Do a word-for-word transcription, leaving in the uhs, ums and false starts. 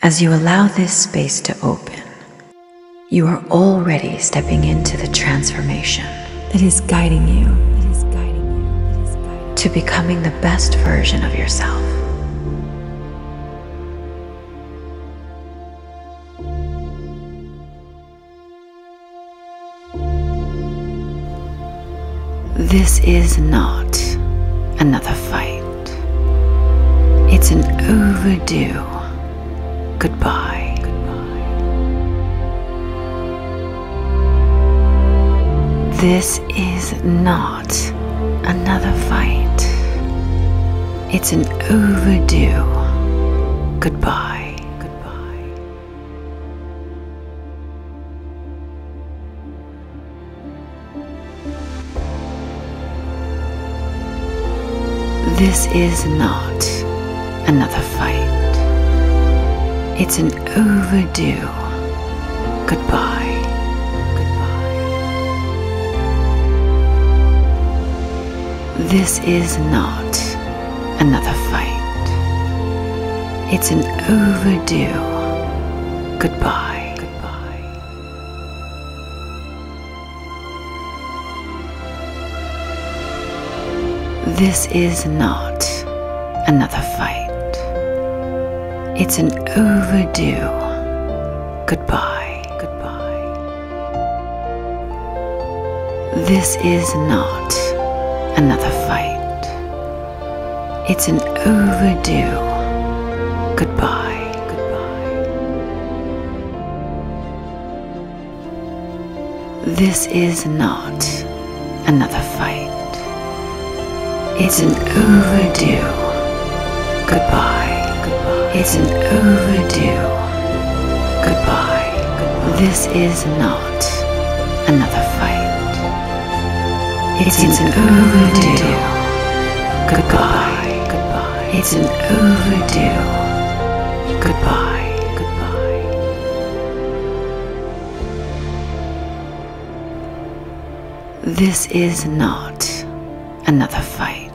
As you allow this space to open, you are already stepping into the transformation that is guiding you, it is guiding you. It is guiding you to becoming the best version of yourself. This is not another fight. It's an overdue goodbye. Goodbye. This is not another fight. It's an overdue goodbye. This is not another fight. It's an overdue goodbye. Goodbye. This is not another fight. It's an overdue goodbye. This is not another fight. It's an overdue goodbye. Goodbye. This is not another fight. It's an overdue goodbye. Goodbye. This is not another fight. It's an overdue goodbye. Goodbye. It's an overdue goodbye. Goodbye. This is not another fight. It's, it's an, an overdue, overdue. Goodbye. Goodbye. It's an overdue goodbye. Goodbye. This is not another fight.